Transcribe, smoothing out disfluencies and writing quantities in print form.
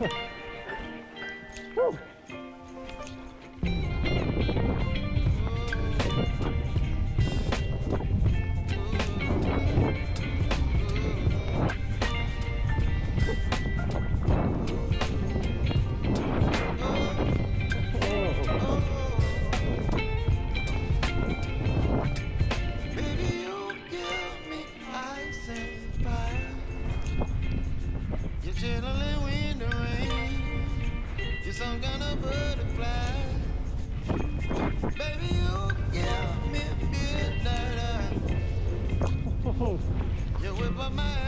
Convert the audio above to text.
Woo. Oh. You whip up my